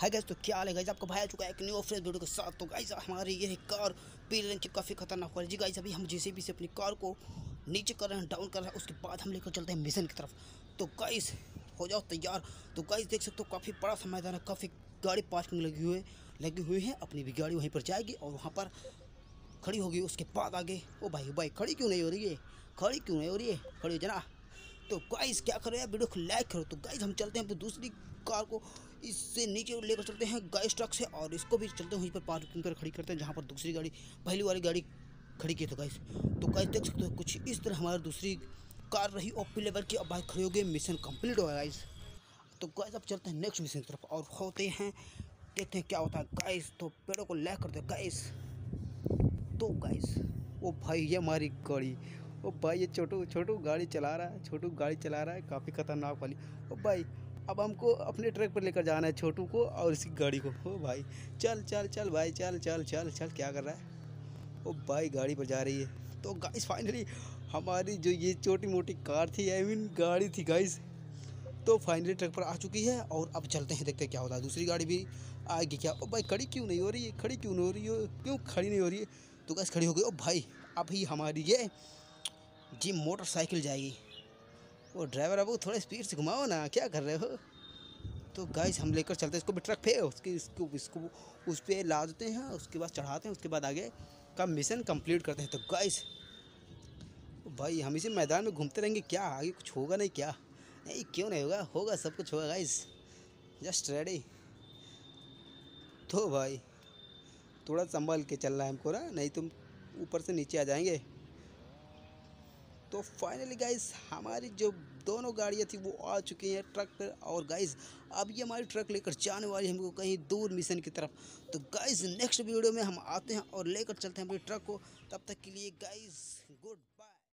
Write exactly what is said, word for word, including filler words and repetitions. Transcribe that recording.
Hi guys, तो क्या हाल है गाइस, आपको भाई आ चुका है एक न्यू फ्रेश वीडियो के साथ। तो गाइस हमारी ये कार पीले रंग की काफ़ी खतरनाक हो रही है गाइस। अभी हम जेसीबी से अपनी कार को नीचे कर रहे हैं, डाउन कर रहे हैं, उसके बाद हम लेकर चलते हैं मिशन की तरफ। तो गाइस हो जाओ तैयार। तो गाइस देख सकते हो काफ़ी बड़ा सा मैदान है, काफ़ी गाड़ी पार्किंग लगी हुई लगी हुई है। अपनी भी गाड़ी वहीं पर जाएगी और वहाँ पर खड़ी होगी, उसके बाद आगे। ओ भाई भाई खड़ी क्यों नहीं हो रही है, खड़ी क्यों नहीं हो रही है, खड़ी हो जाना। तो गाइस क्या करो यार, वीडियो को लाइक करो। तो गाइस हम चलते हैं दूसरी कार को, इससे नीचे लेकर चलते हैं गाइस ट्रक से, और इसको भी चलते हैं वहीं पर पार्किंग पर खड़ी करते हैं जहां पर दूसरी गाड़ी पहली वाली गाड़ी खड़ी की। तो गाइस तो गाइस देख सकते हो कुछ इस तरह हमारी दूसरी कार रही ओपी लेवल की। अब बाइक खड़ी हो गई, मिशन कंप्लीट हुआ गाइस। तो गाइस अब चलते हैं नेक्स्ट मिशन की तरफ और होते हैं, देखते हैं क्या होता है गाइस। तो पेड़ों को लाइक कर दो गाइस। तो गाइस ओ भाई ये हमारी गाड़ी, ओ भाई ये छोटू छोटू गाड़ी चला रहा है, छोटू गाड़ी चला रहा है काफ़ी खतरनाक वाली। ओ भाई अब हमको अपने ट्रैक पर लेकर जाना है छोटू को और इसकी गाड़ी को। ओ भाई चल चल चल भाई चल चल चल चल, क्या कर रहा है। ओ भाई गाड़ी पर जा रही है। तो गाइस फाइनली हमारी जो ये छोटी मोटी कार थी, आई मीन गाड़ी थी गाइस, तो फाइनली ट्रैक पर आ चुकी है। और अब चलते हैं, देखते हैं क्या होता है। दूसरी गाड़ी भी आएगी क्या। ओ भाई खड़ी क्यों नहीं हो रही है, खड़ी क्यों नहीं हो रही है, क्यों खड़ी नहीं हो रही है। तो गाइस खड़ी हो गई। ओ भाई अभी हमारी ये जी मोटरसाइकिल जाएगी। वो ड्राइवर अब थोड़ा स्पीड से घुमाओ ना, क्या कर रहे हो। तो गाइस हम लेकर चलते हैं इसको भी ट्रक पे, उसके इसको इसको उस पर ला देते हैं, उसके बाद चढ़ाते हैं, उसके बाद आगे का मिशन कंप्लीट करते हैं। तो गाइस भाई हम इसी मैदान में घूमते रहेंगे, क्या आगे कुछ होगा नहीं, क्या नहीं क्यों नहीं होगा, होगा सब कुछ होगा गाइस, जस्ट रेडी। तो भाई थोड़ा संभल के चलना है हमको ना, नहीं तुम ऊपर से नीचे आ जाएंगे। तो फाइनली गाइस हमारी जो दोनों गाड़ियाँ थी वो आ चुकी हैं ट्रक पर, और गाइस अब ये हमारी ट्रक लेकर जाने वाली है हमको कहीं दूर मिशन की तरफ। तो गाइस नेक्स्ट वीडियो में हम आते हैं और लेकर चलते हैं अपने ट्रक को। तब तक के लिए गाइस गुड।